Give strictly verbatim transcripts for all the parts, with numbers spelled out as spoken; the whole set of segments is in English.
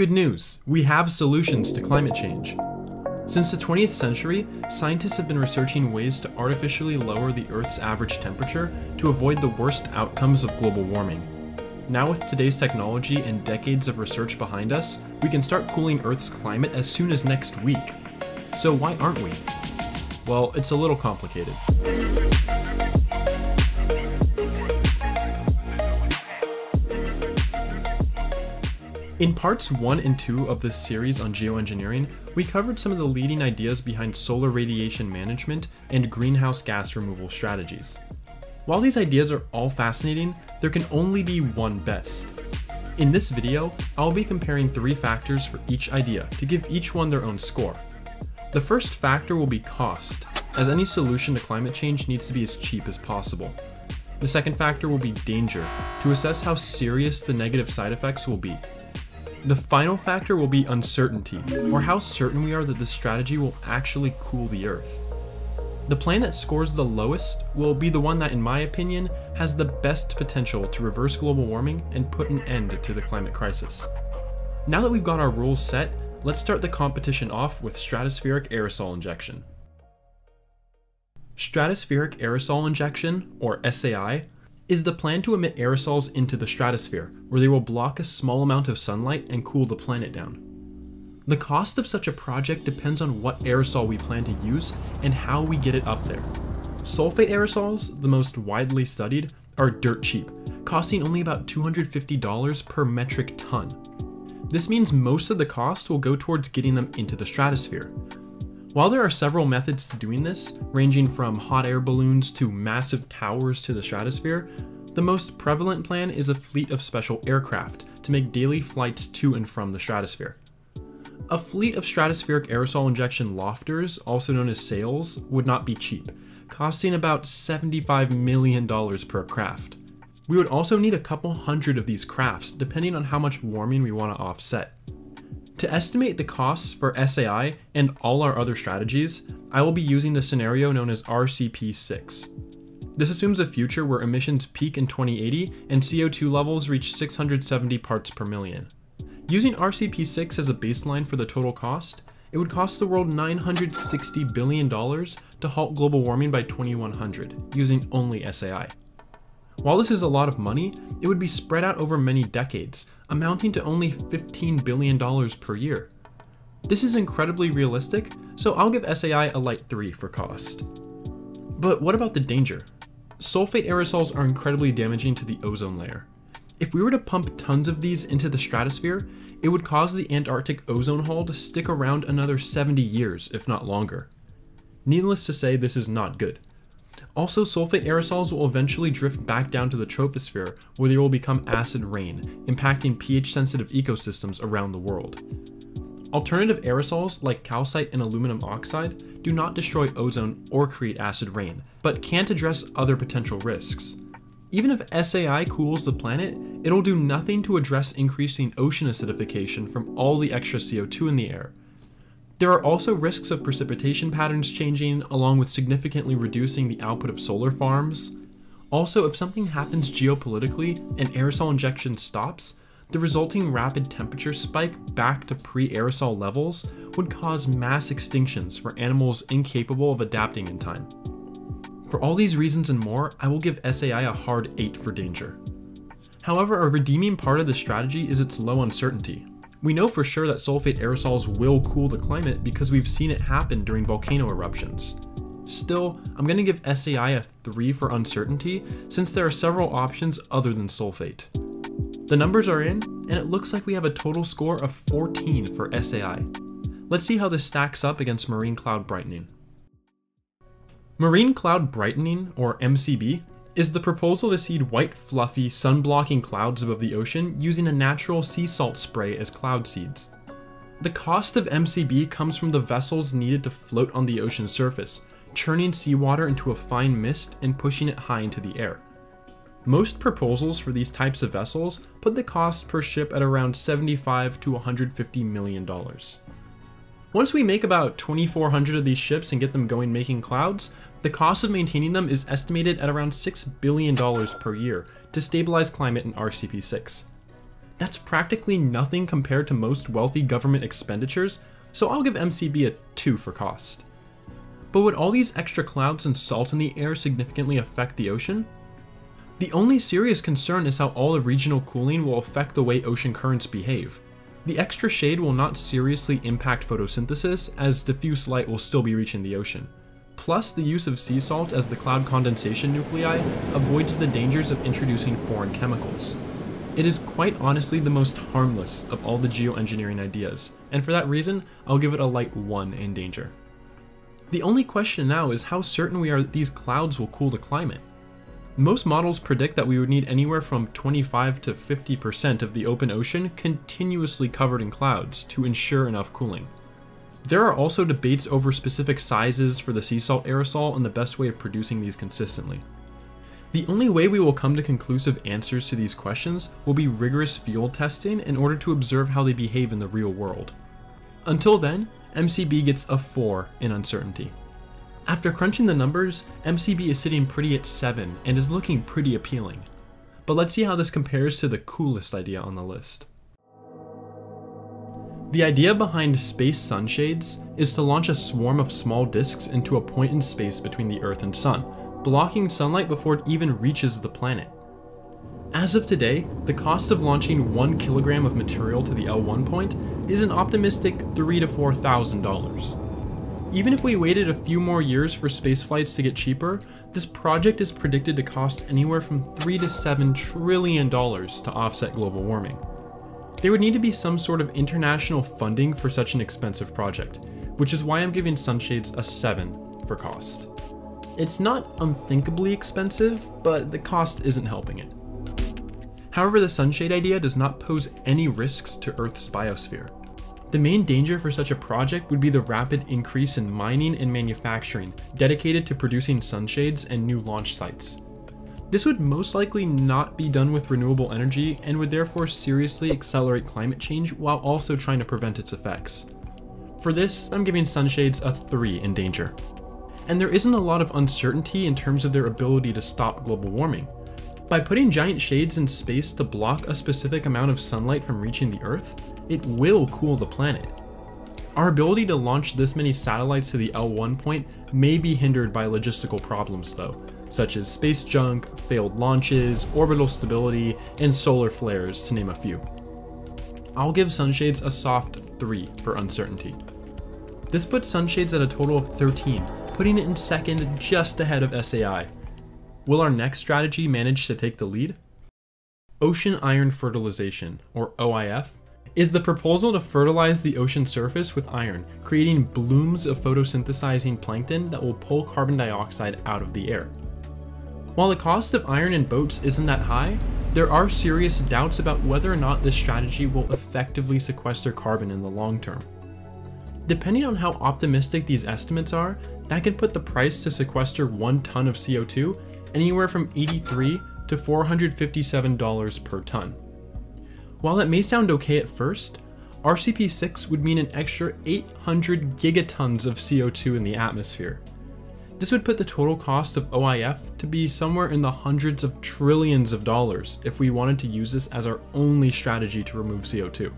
good news, we have solutions to climate change. Since the twentieth century, scientists have been researching ways to artificially lower the Earth's average temperature to avoid the worst outcomes of global warming. Now with today's technology and decades of research behind us, we can start cooling Earth's climate as soon as next week. So why aren't we? Well, it's a little complicated. In parts one and two of this series on geoengineering, we covered some of the leading ideas behind solar radiation management and greenhouse gas removal strategies. While these ideas are all fascinating, there can only be one best. In this video, I'll be comparing three factors for each idea to give each one their own score. The first factor will be cost, as any solution to climate change needs to be as cheap as possible. The second factor will be danger, to assess how serious the negative side effects will be. The final factor will be uncertainty, or how certain we are that this strategy will actually cool the Earth. The plan that scores the lowest will be the one that, in my opinion, has the best potential to reverse global warming and put an end to the climate crisis. Now that we've got our rules set, let's start the competition off with stratospheric aerosol injection. Stratospheric aerosol injection, or S A I, is the plan to emit aerosols into the stratosphere, where they will block a small amount of sunlight and cool the planet down. The cost of such a project depends on what aerosol we plan to use and how we get it up there. Sulfate aerosols, the most widely studied, are dirt cheap, costing only about two hundred fifty dollars per metric ton. This means most of the cost will go towards getting them into the stratosphere. While there are several methods to doing this, ranging from hot air balloons to massive towers to the stratosphere, the most prevalent plan is a fleet of special aircraft to make daily flights to and from the stratosphere. A fleet of stratospheric aerosol injection lofters, also known as sails, would not be cheap, costing about seventy-five million dollars per craft. We would also need a couple hundred of these crafts, depending on how much warming we want to offset. To estimate the costs for S A I and all our other strategies, I will be using the scenario known as R C P six. This assumes a future where emissions peak in twenty eighty and C O two levels reach six hundred seventy parts per million. Using R C P six as a baseline for the total cost, it would cost the world nine hundred sixty billion dollars to halt global warming by twenty-one hundred, using only S A I. While this is a lot of money, it would be spread out over many decades, amounting to only fifteen billion dollars per year. This is incredibly realistic, so I'll give S A I a light three for cost. But what about the danger? Sulfate aerosols are incredibly damaging to the ozone layer. If we were to pump tons of these into the stratosphere, it would cause the Antarctic ozone hole to stick around another seventy years, if not longer. Needless to say, this is not good. Also, sulfate aerosols will eventually drift back down to the troposphere, where they will become acid rain, impacting pH-sensitive ecosystems around the world. Alternative aerosols, like calcite and aluminum oxide, do not destroy ozone or create acid rain, but can't address other potential risks. Even if S A I cools the planet, it'll do nothing to address increasing ocean acidification from all the extra C O two in the air. There are also risks of precipitation patterns changing, along with significantly reducing the output of solar farms. Also, if something happens geopolitically and aerosol injection stops, the resulting rapid temperature spike back to pre-aerosol levels would cause mass extinctions for animals incapable of adapting in time. For all these reasons and more, I will give S A I a hard eight for danger. However, a redeeming part of the strategy is its low uncertainty. We know for sure that sulfate aerosols will cool the climate because we've seen it happen during volcano eruptions. Still, I'm going to give S A I a three for uncertainty since there are several options other than sulfate. The numbers are in, and it looks like we have a total score of fourteen for S A I. Let's see how this stacks up against Marine Cloud Brightening. Marine Cloud Brightening, or M C B, is the proposal to seed white, fluffy, sun-blocking clouds above the ocean using a natural sea salt spray as cloud seeds. The cost of M C B comes from the vessels needed to float on the ocean surface, churning seawater into a fine mist and pushing it high into the air. Most proposals for these types of vessels put the cost per ship at around seventy-five to one hundred fifty million dollars. Once we make about twenty-four hundred of these ships and get them going making clouds, the cost of maintaining them is estimated at around six billion dollars per year to stabilize climate in R C P six. That's practically nothing compared to most wealthy government expenditures, so I'll give M C B a two for cost. But would all these extra clouds and salt in the air significantly affect the ocean? The only serious concern is how all of regional cooling will affect the way ocean currents behave. The extra shade will not seriously impact photosynthesis, as diffuse light will still be reaching the ocean. Plus, the use of sea salt as the cloud condensation nuclei avoids the dangers of introducing foreign chemicals. It is quite honestly the most harmless of all the geoengineering ideas, and for that reason, I'll give it a light one in danger. The only question now is how certain we are that these clouds will cool the climate. Most models predict that we would need anywhere from twenty-five to fifty percent of the open ocean continuously covered in clouds to ensure enough cooling. There are also debates over specific sizes for the sea salt aerosol and the best way of producing these consistently. The only way we will come to conclusive answers to these questions will be rigorous field testing in order to observe how they behave in the real world. Until then, M C B gets a four in uncertainty. After crunching the numbers, M C B is sitting pretty at seven and is looking pretty appealing. But let's see how this compares to the coolest idea on the list. The idea behind Space Sunshades is to launch a swarm of small disks into a point in space between the Earth and Sun, blocking sunlight before it even reaches the planet. As of today, the cost of launching one kilogram of material to the L one point is an optimistic three to four thousand dollars. Even if we waited a few more years for space flights to get cheaper, this project is predicted to cost anywhere from three to seven trillion dollars to offset global warming. There would need to be some sort of international funding for such an expensive project, which is why I'm giving Sunshades a seven for cost. It's not unthinkably expensive, but the cost isn't helping it. However, the sunshade idea does not pose any risks to Earth's biosphere. The main danger for such a project would be the rapid increase in mining and manufacturing dedicated to producing sunshades and new launch sites. This would most likely not be done with renewable energy and would therefore seriously accelerate climate change while also trying to prevent its effects. For this, I'm giving Sunshades a three in danger. And there isn't a lot of uncertainty in terms of their ability to stop global warming. By putting giant shades in space to block a specific amount of sunlight from reaching the Earth, it will cool the planet. Our ability to launch this many satellites to the L one point may be hindered by logistical problems though, such as space junk, failed launches, orbital stability, and solar flares, to name a few. I'll give Sunshades a soft three for uncertainty. This puts Sunshades at a total of thirteen, putting it in second just ahead of S A I. Will our next strategy manage to take the lead? Ocean Iron Fertilization, or O I F, is the proposal to fertilize the ocean surface with iron, creating blooms of photosynthesizing plankton that will pull carbon dioxide out of the air. While the cost of iron in boats isn't that high, there are serious doubts about whether or not this strategy will effectively sequester carbon in the long term. Depending on how optimistic these estimates are, that can put the price to sequester one ton of C O two anywhere from eighty-three to four hundred fifty-seven dollars per ton. While that may sound okay at first, R C P six would mean an extra eight hundred gigatons of C O two in the atmosphere. This would put the total cost of O I F to be somewhere in the hundreds of trillions of dollars if we wanted to use this as our only strategy to remove C O two.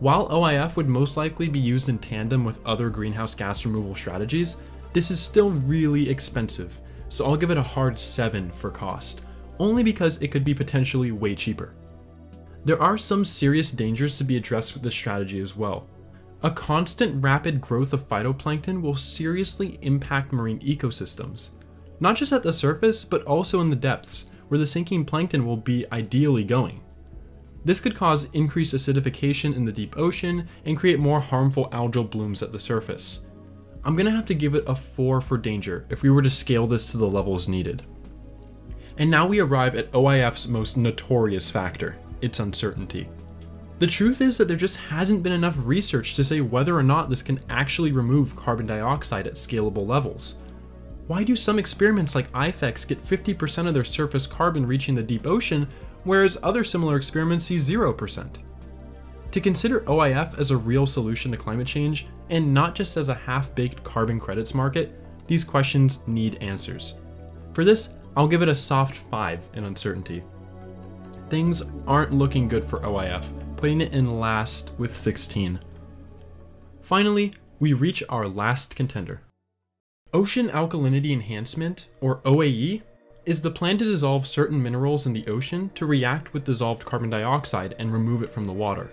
While O I F would most likely be used in tandem with other greenhouse gas removal strategies, this is still really expensive, so I'll give it a hard seven for cost, only because it could be potentially way cheaper. There are some serious dangers to be addressed with this strategy as well. A constant rapid growth of phytoplankton will seriously impact marine ecosystems, not just at the surface, but also in the depths, where the sinking plankton will be ideally going. This could cause increased acidification in the deep ocean and create more harmful algal blooms at the surface. I'm gonna have to give it a four for danger if we were to scale this to the levels needed. And now we arrive at O I F's most notorious factor, its uncertainty. The truth is that there just hasn't been enough research to say whether or not this can actually remove carbon dioxide at scalable levels. Why do some experiments like I F E X get fifty percent of their surface carbon reaching the deep ocean, whereas other similar experiments see zero percent? To consider O I F as a real solution to climate change, and not just as a half-baked carbon credits market, these questions need answers. For this, I'll give it a soft five in uncertainty. things aren't looking good for O I F, putting it in last with sixteen. Finally, we reach our last contender. Ocean Alkalinity Enhancement, or O A E, is the plan to dissolve certain minerals in the ocean to react with dissolved carbon dioxide and remove it from the water.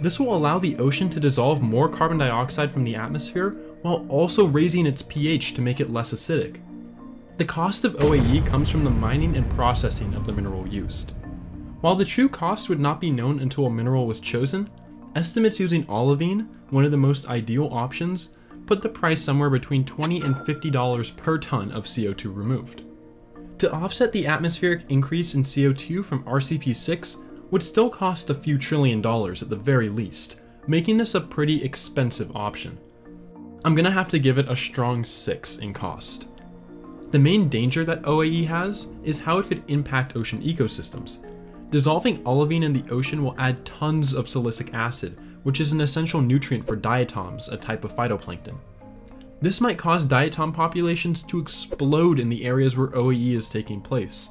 This will allow the ocean to dissolve more carbon dioxide from the atmosphere while also raising its pH to make it less acidic. The cost of O A E comes from the mining and processing of the mineral used. While the true cost would not be known until a mineral was chosen, estimates using olivine, one of the most ideal options, put the price somewhere between twenty and fifty dollars per ton of C O two removed. To offset the atmospheric increase in C O two from R C P six would still cost a few trillion dollars at the very least, making this a pretty expensive option. I'm gonna have to give it a strong six in cost. The main danger that O A E has is how it could impact ocean ecosystems. Dissolving olivine in the ocean will add tons of silicic acid, which is an essential nutrient for diatoms, a type of phytoplankton. This might cause diatom populations to explode in the areas where O A E is taking place.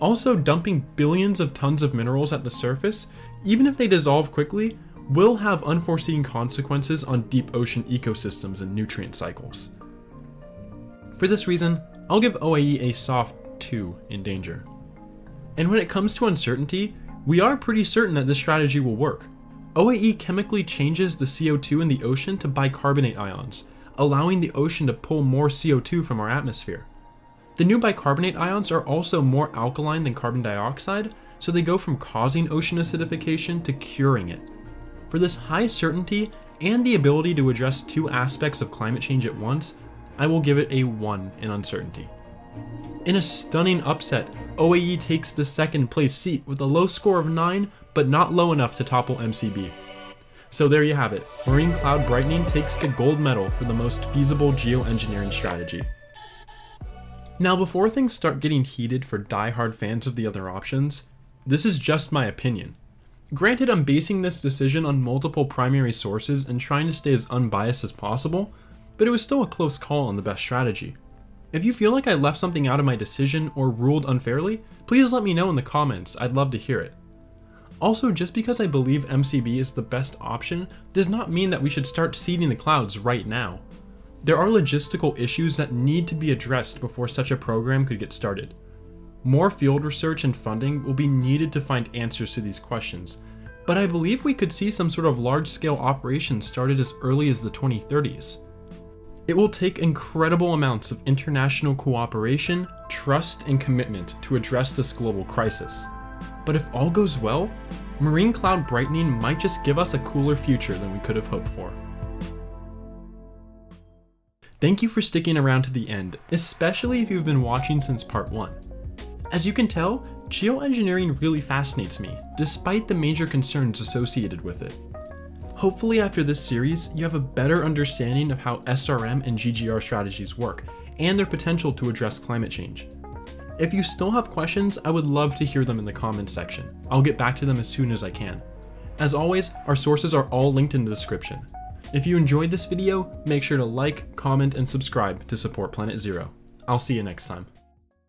Also, dumping billions of tons of minerals at the surface, even if they dissolve quickly, will have unforeseen consequences on deep ocean ecosystems and nutrient cycles. For this reason, I'll give O A E a soft two in danger. And when it comes to uncertainty, we are pretty certain that this strategy will work. O A E chemically changes the C O two in the ocean to bicarbonate ions, allowing the ocean to pull more C O two from our atmosphere. The new bicarbonate ions are also more alkaline than carbon dioxide, so they go from causing ocean acidification to curing it. For this high certainty and the ability to address two aspects of climate change at once, I will give it a one in uncertainty. In a stunning upset, O A E takes the second place seat with a low score of nine, but not low enough to topple M C B. So there you have it, Marine Cloud Brightening takes the gold medal for the most feasible geoengineering strategy. Now, before things start getting heated for die-hard fans of the other options, this is just my opinion. Granted, I'm basing this decision on multiple primary sources and trying to stay as unbiased as possible, but it was still a close call on the best strategy. If you feel like I left something out of my decision or ruled unfairly, please let me know in the comments, I'd love to hear it. Also, just because I believe M C B is the best option does not mean that we should start seeding the clouds right now. There are logistical issues that need to be addressed before such a program could get started. More field research and funding will be needed to find answers to these questions, but I believe we could see some sort of large-scale operation started as early as the twenty thirties. It will take incredible amounts of international cooperation, trust, and commitment to address this global crisis. But if all goes well, Marine Cloud Brightening might just give us a cooler future than we could have hoped for. Thank you for sticking around to the end, especially if you've been watching since part one. As you can tell, geoengineering really fascinates me, despite the major concerns associated with it. Hopefully after this series, you have a better understanding of how S R M and G G R strategies work, and their potential to address climate change. If you still have questions, I would love to hear them in the comments section. I'll get back to them as soon as I can. As always, our sources are all linked in the description. If you enjoyed this video, make sure to like, comment, and subscribe to support Planet Zero. I'll see you next time.